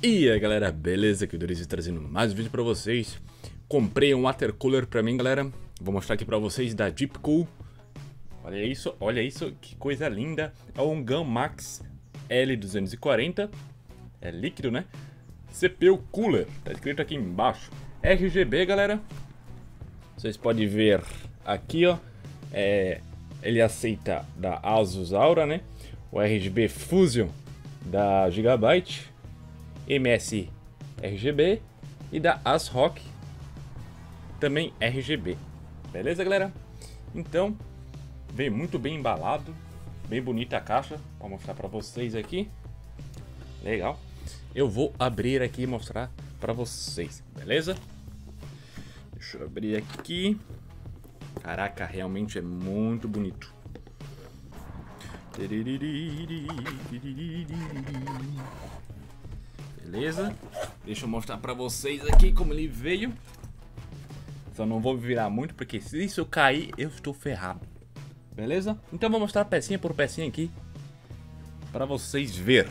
E aí galera, beleza? Aqui o Odorizzi trazendo mais um vídeo pra vocês. Comprei um watercooler pra mim, galera. Vou mostrar aqui pra vocês da Deepcool. Olha isso, que coisa linda. É um Gammaxx L240. É líquido, né? CPU Cooler, tá escrito aqui embaixo. RGB, galera. Vocês podem ver aqui, ó. Ele aceita da Asus Aura, né? O RGB Fusion da Gigabyte. MSI RGB e da ASRock também RGB. Beleza, galera? Então, vem muito bem embalado, bem bonita a caixa, vou mostrar para vocês aqui. Legal. Eu vou abrir aqui e mostrar para vocês, beleza? Deixa eu abrir aqui. Caraca, realmente é muito bonito. Beleza? Deixa eu mostrar pra vocês aqui como ele veio. Só não vou virar muito, porque se isso cair, eu estou ferrado. Beleza? Então vou mostrar pecinha por pecinha aqui pra vocês ver.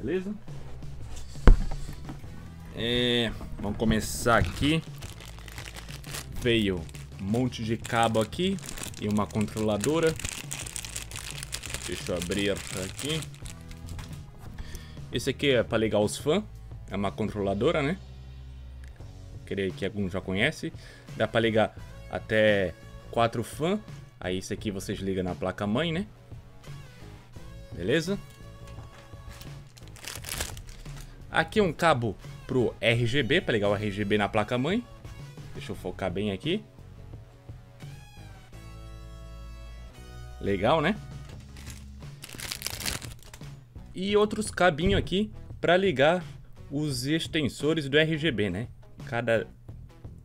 Beleza? Vamos começar aqui. Veio um monte de cabo aqui e uma controladora. Deixa eu abrir aqui. Esse aqui é para ligar os fãs, é uma controladora, né? Creio que alguns já conhecem. Dá para ligar até 4 fãs. Aí isso aqui vocês ligam na placa mãe, né? Beleza? Aqui é um cabo pro RGB, para ligar o RGB na placa mãe. Deixa eu focar bem aqui. Legal, né? E outros cabinhos aqui para ligar os extensores do RGB, né?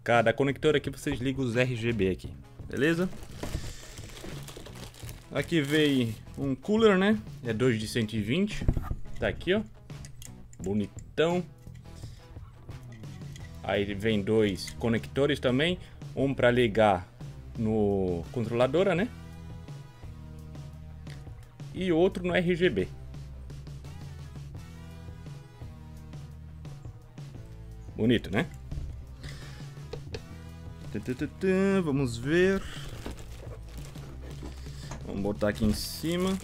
Cada conector aqui vocês ligam os RGB aqui, beleza? Aqui veio um cooler, né? É 2 de 120, tá aqui, ó, bonitão. Aí vem dois conectores também, um para ligar no controladora, né? E outro no RGB. Bonito, né? Vamos ver. Vamos botar aqui em cima.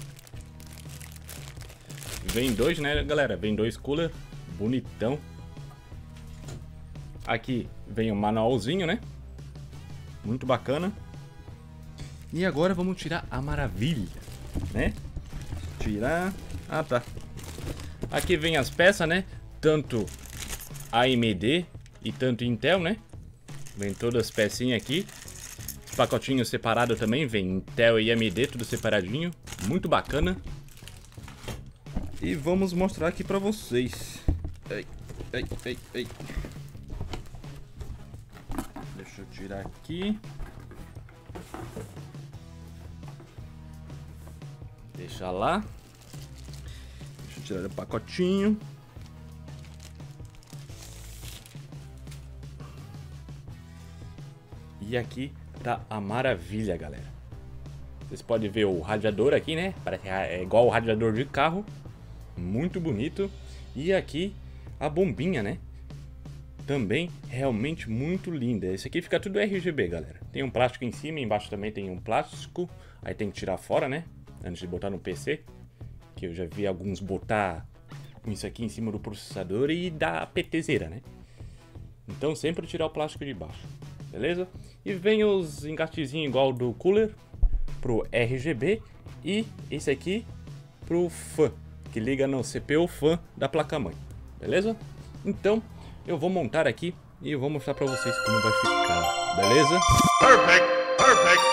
Vem dois, né, galera? Vem dois cooler. Bonitão. Aqui vem um manualzinho, né? Muito bacana. E agora vamos tirar a maravilha, né? Tirar... Ah, tá. Aqui vem as peças, né? Tanto... AMD e tanto Intel, né? Vem todas as pecinhas aqui. Os pacotinhos separados também. Vem Intel e AMD, tudo separadinho. Muito bacana. E vamos mostrar aqui pra vocês. Ei. Deixa eu tirar aqui. Deixa lá. Deixa eu tirar o pacotinho. E aqui tá a maravilha, galera. Vocês podem ver o radiador aqui, né? Parece é igual o radiador de carro. Muito bonito. E aqui a bombinha, né? Também realmente muito linda. Esse aqui fica tudo RGB, galera. Tem um plástico em cima, embaixo também tem um plástico. Aí tem que tirar fora, né? Antes de botar no PC. Que eu já vi alguns botar isso aqui em cima do processador e da PTzeira, né? Então sempre tirar o plástico de baixo. Beleza? E vem os engatezinhos igual do cooler pro RGB e esse aqui pro fan, que liga no CPU fan da placa mãe. Beleza? Então, eu vou montar aqui e eu vou mostrar para vocês como vai ficar. Beleza? Perfect, perfect.